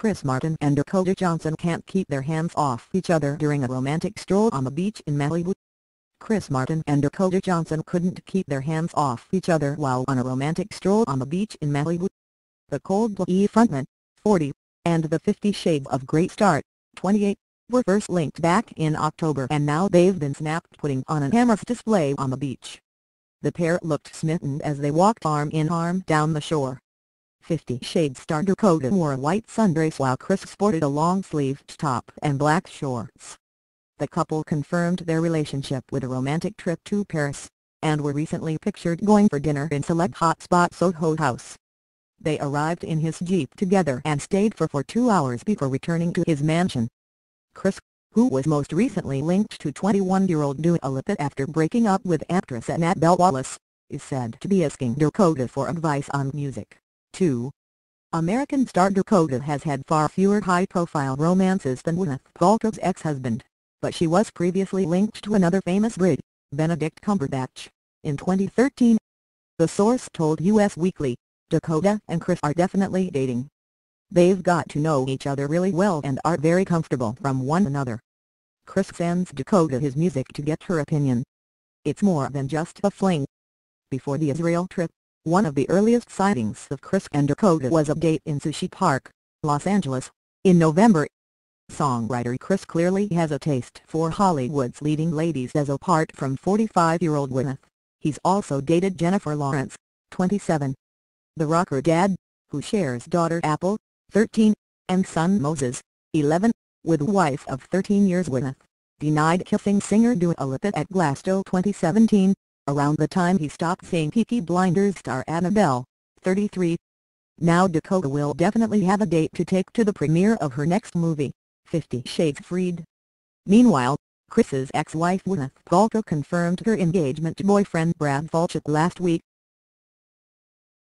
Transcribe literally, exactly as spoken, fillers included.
Chris Martin and Dakota Johnson can't keep their hands off each other during a romantic stroll on the beach in Malibu. Chris Martin and Dakota Johnson couldn't keep their hands off each other while on a romantic stroll on the beach in Malibu. The Coldplay frontman, forty, and the Fifty Shades of Grey star, twenty-eight, were first linked back in October, and now they've been snapped putting on a camera's display on the beach. The pair looked smitten as they walked arm in arm down the shore. Fifty Shades star Dakota wore a white sundress while Chris sported a long-sleeved top and black shorts. The couple confirmed their relationship with a romantic trip to Paris, and were recently pictured going for dinner in select hotspot Soho House. They arrived in his Jeep together and stayed for for two hours before returning to his mansion. Chris, who was most recently linked to twenty-one-year-old Dua Lipa after breaking up with actress Annabelle Wallace, is said to be asking Dakota for advice on music, too. American star Dakota has had far fewer high-profile romances than Gwyneth Paltrow's ex-husband, but she was previously linked to another famous Brit, Benedict Cumberbatch, in twenty thirteen. The source told U S Weekly, "Dakota and Chris are definitely dating. They've got to know each other really well and are very comfortable from one another." Chris sends Dakota his music to get her opinion. It's more than just a fling. Before the Israel trip, one of the earliest sightings of Chris and Dakota was a date in Sushi Park, Los Angeles, in November. Songwriter Chris clearly has a taste for Hollywood's leading ladies, as apart from forty-five-year-old Gwyneth, he's also dated Jennifer Lawrence, twenty-seven, the rocker dad, who shares daughter Apple, thirteen, and son Moses, eleven, with wife of thirteen years Gwyneth, denied kissing singer Dua Lipa at Glasgow twenty seventeen, around the time he stopped seeing Peaky Blinders star Annabelle, thirty-three. Now Dakota will definitely have a date to take to the premiere of her next movie, Fifty Shades Freed. Meanwhile, Chris's ex-wife Gwyneth Paltrow confirmed her engagement to boyfriend Brad Falchuk last week,